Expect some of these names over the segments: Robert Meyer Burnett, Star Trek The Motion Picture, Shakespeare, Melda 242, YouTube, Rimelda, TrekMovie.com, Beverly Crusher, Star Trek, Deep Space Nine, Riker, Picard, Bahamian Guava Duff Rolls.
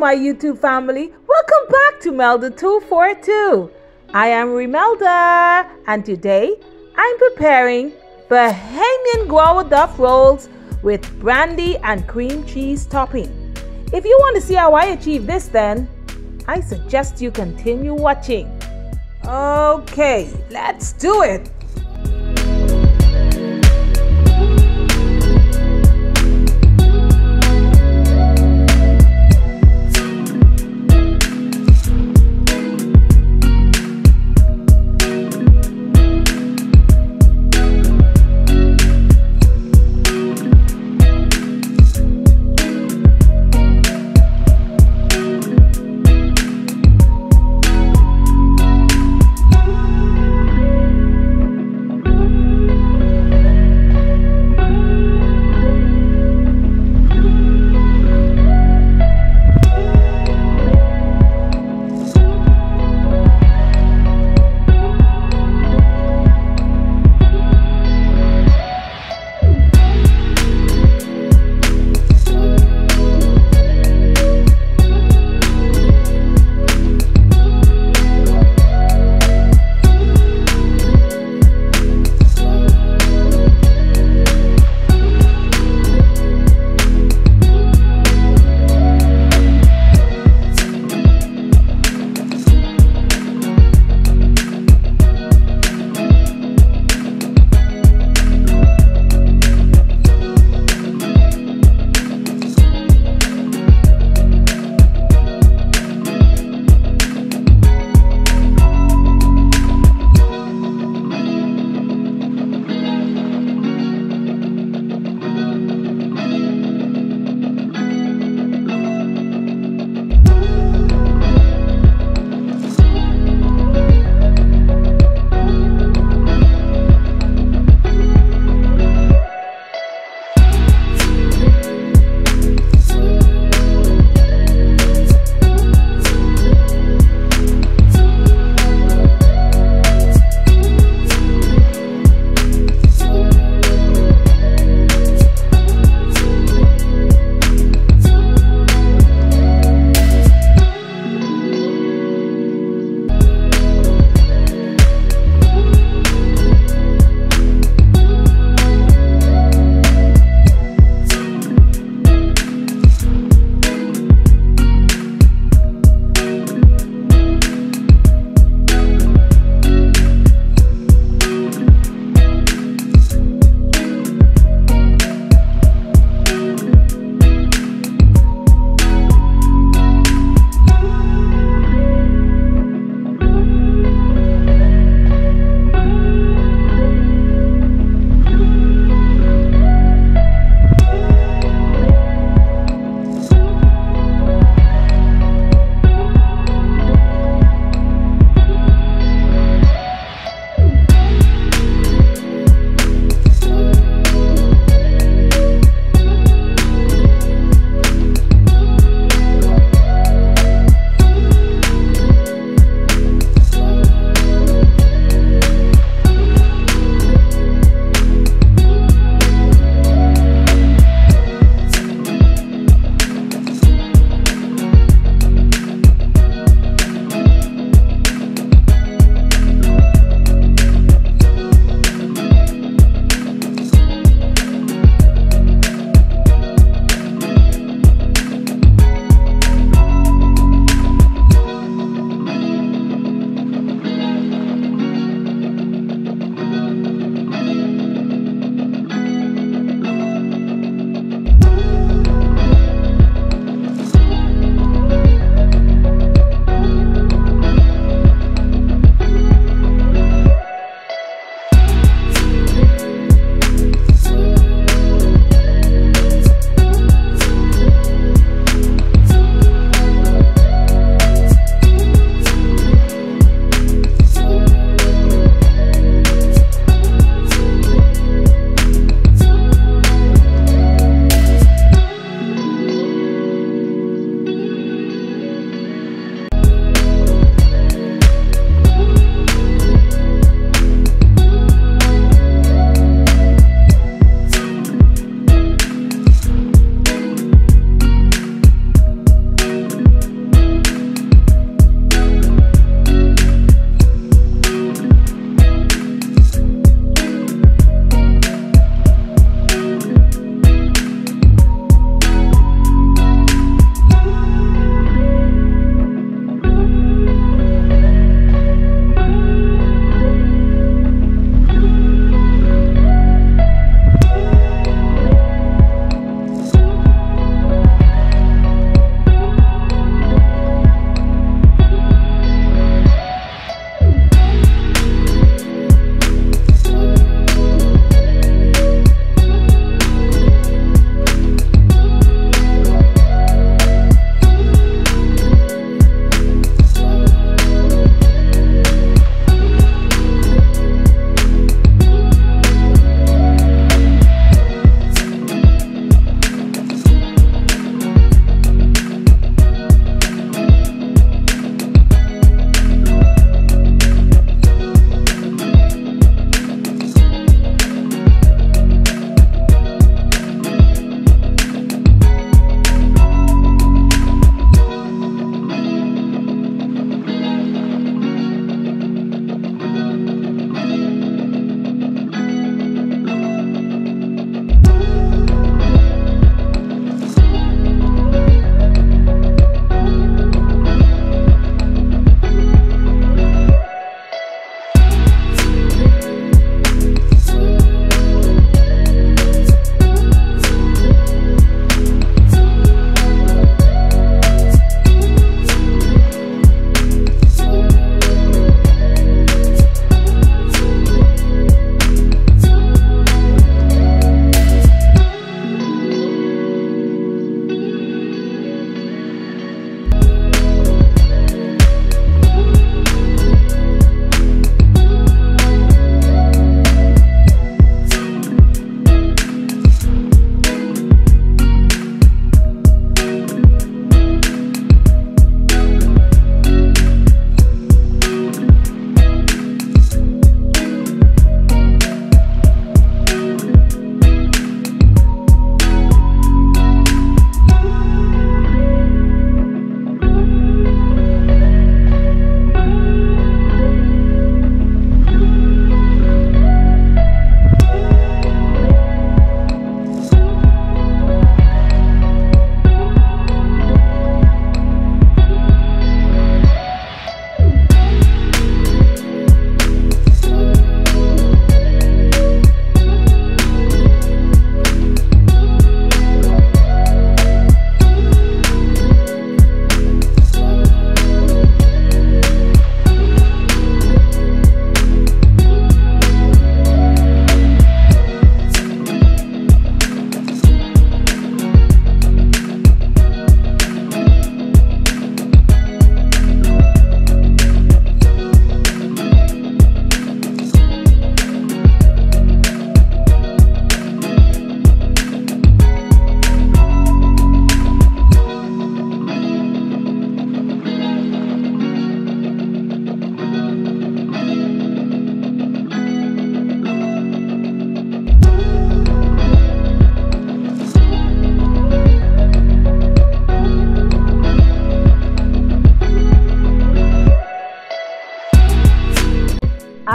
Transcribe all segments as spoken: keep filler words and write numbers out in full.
my YouTube family. Welcome back to Melda two forty-two. I am Rimelda, and today I'm preparing Bahamian Guava Duff Rolls with brandy and cream cheese topping. If you want to see how I achieve this, then I suggest you continue watching. Okay, let's do it.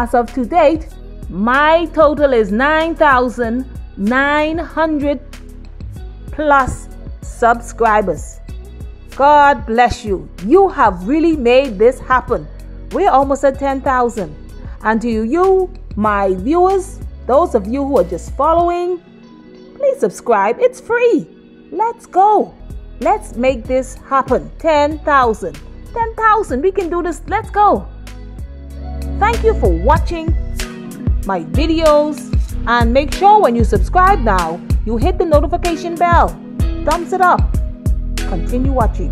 as of to date, my total is nine thousand nine hundred plus subscribers. God bless you. You have really made this happen. We're almost at ten thousand. And to you, my viewers, those of you who are just following, please subscribe. It's free. Let's go. Let's make this happen. ten thousand. ten thousand. We can do this. Let's go. Thank you for watching my videos. And make sure when you subscribe now, you hit the notification bell. Thumbs it up. Continue watching.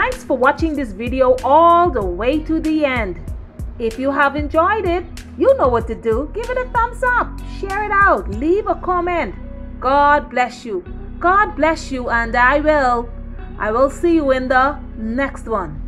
Thanks for watching this video all the way to the end. If you have enjoyed it, you know what to do. Give it a thumbs up, share it out, leave a comment. God bless you. God bless you, and I will I will see you in the next one.